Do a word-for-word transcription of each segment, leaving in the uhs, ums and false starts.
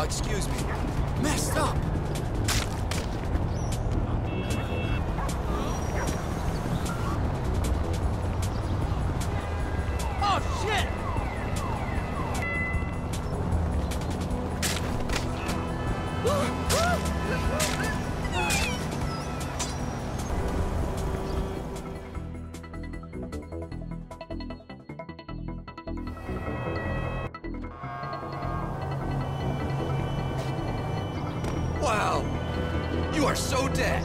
Oh, excuse me. Messed up. Oh, shit! Wow! You are so dead!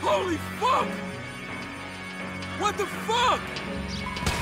Holy fuck! What the fuck?